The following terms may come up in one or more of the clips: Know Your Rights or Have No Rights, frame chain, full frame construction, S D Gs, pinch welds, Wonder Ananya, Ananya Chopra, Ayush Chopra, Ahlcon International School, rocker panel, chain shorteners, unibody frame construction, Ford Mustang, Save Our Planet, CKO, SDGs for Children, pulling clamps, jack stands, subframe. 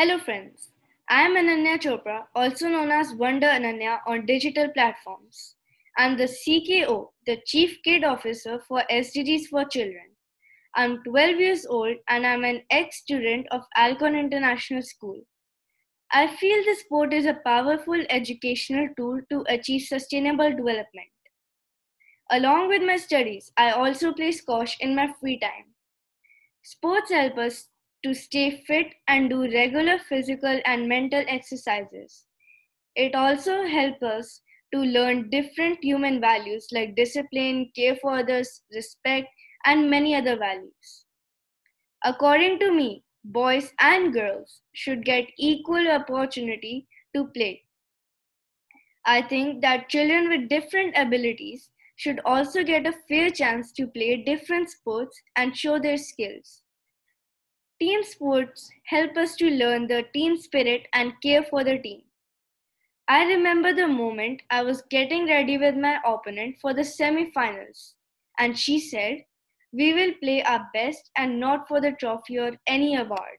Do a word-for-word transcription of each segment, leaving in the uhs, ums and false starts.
Hello friends, I am Ananya Chopra, also known as Wonder Ananya on digital platforms. I am the C K O, the Chief Kid Officer for S D Gs for Children. I am twelve years old and I am an ex-student of Ahlcon International School. I feel the sport is a powerful educational tool to achieve sustainable development. Along with my studies, I also play squash in my free time. Sports help us to stay fit and do regular physical and mental exercises. It also helps us to learn different human values like discipline, care for others, respect, and many other values. According to me, boys and girls should get equal opportunity to play. I think that children with different abilities should also get a fair chance to play different sports and show their skills. Team sports help us to learn the team spirit and care for the team. I remember the moment I was getting ready with my opponent for the semi-finals, and she said, "We will play our best and not for the trophy or any award."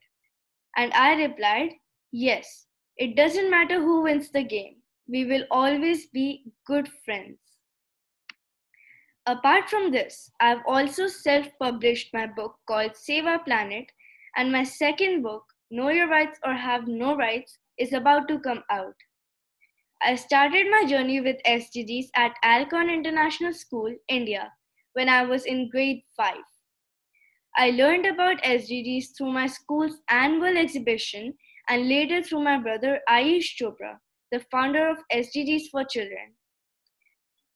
And I replied, "Yes, it doesn't matter who wins the game. We will always be good friends." Apart from this, I've also self-published my book called Save Our Planet, and my second book, Know Your Rights or Have No Rights, is about to come out. I started my journey with S D Gs at Ahlcon International School, India, when I was in grade five. I learned about S D Gs through my school's annual exhibition and later through my brother Ayush Chopra, the founder of S D Gs for Children.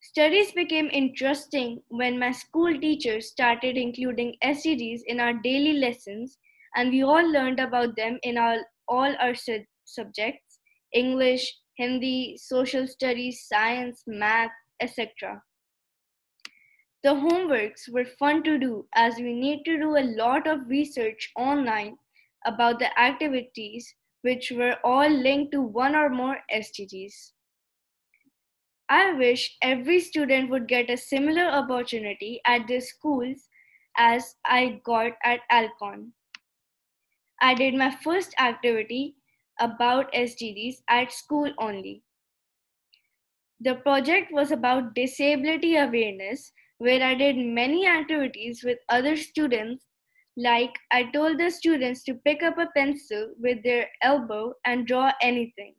Studies became interesting when my school teachers started including S D Gs in our daily lessons, and we all learned about them in our, all our su- subjects, English, Hindi, social studies, science, math, et cetera. The homeworks were fun to do as we need to do a lot of research online about the activities which were all linked to one or more S D Gs. I wish every student would get a similar opportunity at their schools as I got at Ahlcon. I did my first activity about S D Gs at school only. The project was about disability awareness, where I did many activities with other students, like I told the students to pick up a pencil with their elbow and draw anything.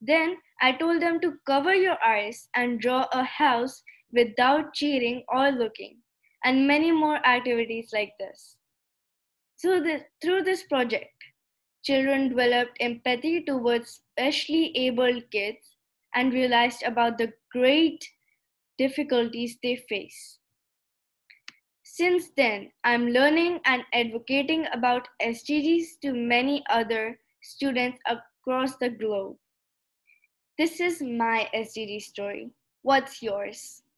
Then I told them to cover your eyes and draw a house without cheering or looking, and many more activities like this. So the, through this project, children developed empathy towards specially abled kids and realized about the great difficulties they face. Since then, I'm learning and advocating about S D Gs to many other students across the globe. This is my S D G story. What's yours?